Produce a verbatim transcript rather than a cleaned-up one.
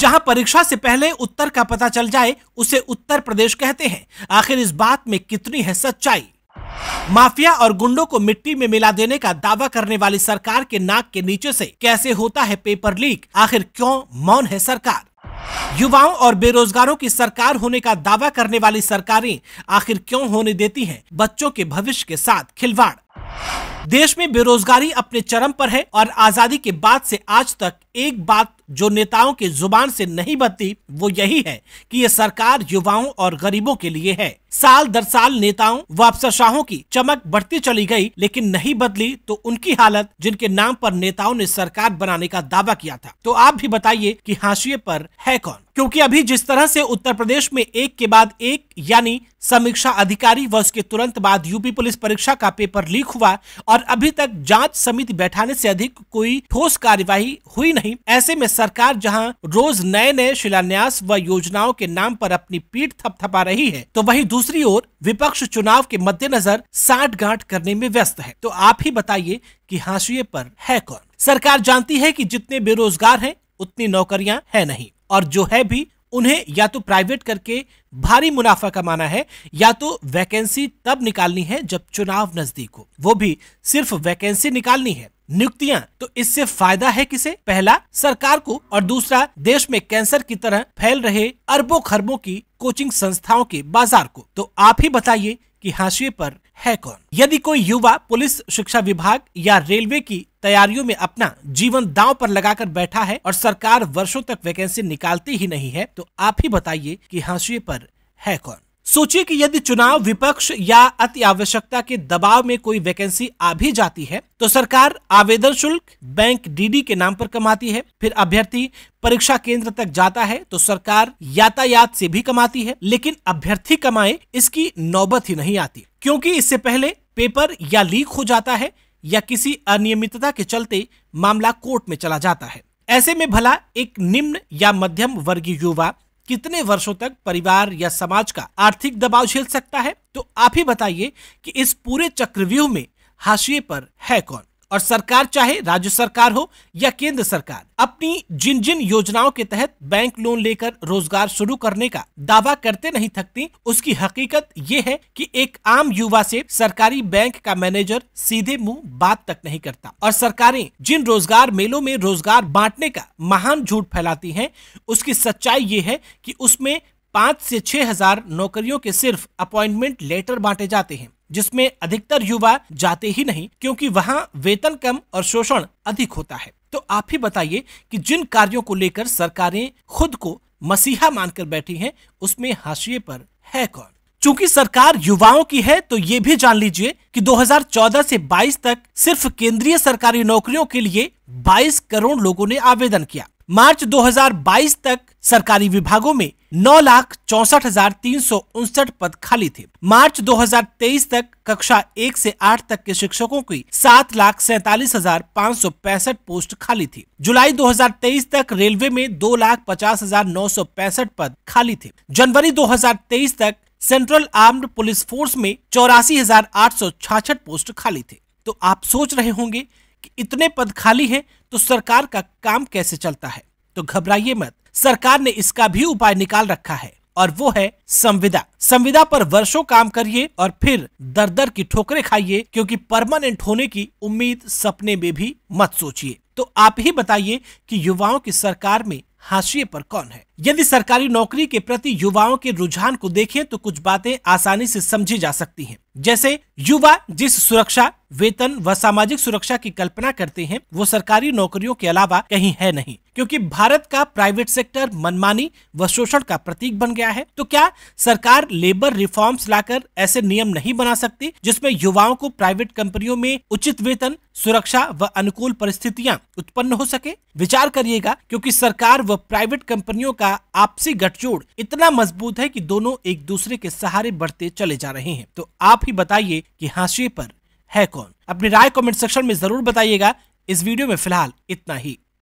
जहां परीक्षा से पहले उत्तर का पता चल जाए उसे उत्तर प्रदेश कहते हैं। आखिर इस बात में कितनी है सच्चाई? माफिया और गुंडों को मिट्टी में मिला देने का दावा करने वाली सरकार के नाक के नीचे से कैसे होता है पेपर लीक? आखिर क्यों मौन है सरकार? युवाओं और बेरोजगारों की सरकार होने का दावा करने वाली सरकारें आखिर क्यों होने देती हैं बच्चों के भविष्य के साथ खिलवाड़? देश में बेरोजगारी अपने चरम पर है और आजादी के बाद से आज तक एक बात जो नेताओं की जुबान से नहीं बनती वो यही है कि ये सरकार युवाओं और गरीबों के लिए है। साल दर साल नेताओं व अफसरशाहों की चमक बढ़ती चली गई, लेकिन नहीं बदली तो उनकी हालत जिनके नाम पर नेताओं ने सरकार बनाने का दावा किया था। तो आप भी बताइए कि हाशिए पर है कौन? क्योंकि अभी जिस तरह से उत्तर प्रदेश में एक के बाद एक यानी समीक्षा अधिकारी व उसके तुरंत बाद यूपी पुलिस परीक्षा का पेपर लीक हुआ और अभी तक जांच समिति बैठाने से अधिक कोई ठोस कार्यवाही हुई नहीं, ऐसे में सरकार जहां रोज नए नए शिलान्यास व योजनाओं के नाम पर अपनी पीठ थपथपा रही है, तो वहीं दूसरी ओर विपक्ष चुनाव के मद्देनजर सांठगांठ करने में व्यस्त है। तो आप ही बताइए कि हाशिए पर है कौन? सरकार जानती है कि जितने बेरोजगार हैं उतनी नौकरियां है नहीं, और जो है भी उन्हें या तो प्राइवेट करके भारी मुनाफा कमाना है या तो वैकेंसी तब निकालनी है जब चुनाव नजदीक हो, वो भी सिर्फ वैकेंसी निकालनी है, नियुक्तियां। तो इससे फायदा है किसे? पहला सरकार को, और दूसरा देश में कैंसर की तरह फैल रहे अरबों खरबों की कोचिंग संस्थाओं के बाजार को। तो आप ही बताइए कि हाशिए पर है कौन? यदि कोई युवा पुलिस, शिक्षा विभाग या रेलवे की तैयारियों में अपना जीवन दांव पर लगाकर बैठा है और सरकार वर्षों तक वैकेंसी निकालती ही नहीं है, तो आप ही बताइए कि हाशिए पर है कौन? सोचिए कि यदि चुनाव, विपक्ष या अति आवश्यकता के दबाव में कोई वैकेंसी आ भी जाती है तो सरकार आवेदन शुल्क बैंक डीडी के नाम पर कमाती है, फिर अभ्यर्थी परीक्षा केंद्र तक जाता है तो सरकार यातायात से भी कमाती है, लेकिन अभ्यर्थी कमाए इसकी नौबत ही नहीं आती, क्योंकि इससे पहले पेपर या लीक हो जाता है या किसी अनियमितता के चलते मामला कोर्ट में चला जाता है। ऐसे में भला एक निम्न या मध्यम वर्गीय युवा कितने वर्षों तक परिवार या समाज का आर्थिक दबाव झेल सकता है? तो आप ही बताइए कि इस पूरे चक्रव्यूह में हाशिए पर है कौन? और सरकार, चाहे राज्य सरकार हो या केंद्र सरकार, अपनी जिन जिन योजनाओं के तहत बैंक लोन लेकर रोजगार शुरू करने का दावा करते नहीं थकती, उसकी हकीकत ये है कि एक आम युवा से सरकारी बैंक का मैनेजर सीधे मुंह बात तक नहीं करता। और सरकारें जिन रोजगार मेलों में रोजगार बांटने का महान झूठ फैलाती हैं, उसकी सच्चाई ये है कि उसमें पाँच से छह हजार नौकरियों के सिर्फ अपॉइंटमेंट लेटर बांटे जाते हैं, जिसमें अधिकतर युवा जाते ही नहीं, क्योंकि वहां वेतन कम और शोषण अधिक होता है। तो आप ही बताइए कि जिन कार्यों को लेकर सरकारें खुद को मसीहा मानकर बैठी हैं, उसमें हाशिए पर है कौन? चूंकि सरकार युवाओं की है, तो ये भी जान लीजिए कि दो हजार चौदह से बाईस तक सिर्फ केंद्रीय सरकारी नौकरियों के लिए बाईस करोड़ लोगों ने आवेदन किया। मार्च दो हजार बाईस तक सरकारी विभागों में नौ लाख चौसठ हजार तीन सौ उनसठ पद खाली थे। मार्च दो हजार तेईस तक कक्षा एक से आठ तक के शिक्षकों की सात लाख सैतालीस हजार पाँच सौ पैंसठ पोस्ट खाली थी। जुलाई दो हजार तेईस तक रेलवे में दो लाख पचास हजार नौ सौ पैंसठ पद खाली थे। जनवरी दो हजार तेईस तक सेंट्रल आर्म्ड पुलिस फोर्स में चौरासी हजार आठ सौ छाछठ पोस्ट खाली थे। तो आप सोच रहे होंगे कि इतने पद खाली हैं तो सरकार का काम कैसे चलता है? तो घबराइए मत, सरकार ने इसका भी उपाय निकाल रखा है और वो है संविदा। संविदा पर वर्षों काम करिए और फिर दर दर की ठोकरें खाइए, क्योंकि परमानेंट होने की उम्मीद सपने में भी मत सोचिए। तो आप ही बताइए कि युवाओं की सरकार में हाशिए पर कौन है? यदि सरकारी नौकरी के प्रति युवाओं के रुझान को देखें तो कुछ बातें आसानी से समझी जा सकती हैं। जैसे युवा जिस सुरक्षा, वेतन व सामाजिक सुरक्षा की कल्पना करते हैं वो सरकारी नौकरियों के अलावा कहीं है नहीं, क्योंकि भारत का प्राइवेट सेक्टर मनमानी व शोषण का प्रतीक बन गया है। तो क्या सरकार लेबर रिफॉर्म्स लाकर ऐसे नियम नहीं बना सकती जिसमें युवाओं को प्राइवेट कंपनियों में उचित वेतन, सुरक्षा व अनुकूल परिस्थितियां उत्पन्न हो सके? विचार करिएगा, क्योंकि सरकार व प्राइवेट कंपनियों का आपसी गठजोड़ इतना मजबूत है कि दोनों एक दूसरे के सहारे बढ़ते चले जा रहे हैं। तो आप ही बताइए कि हाशिए पर है कौन? अपनी राय कमेंट सेक्शन में जरूर बताइएगा। इस वीडियो में फिलहाल इतना ही।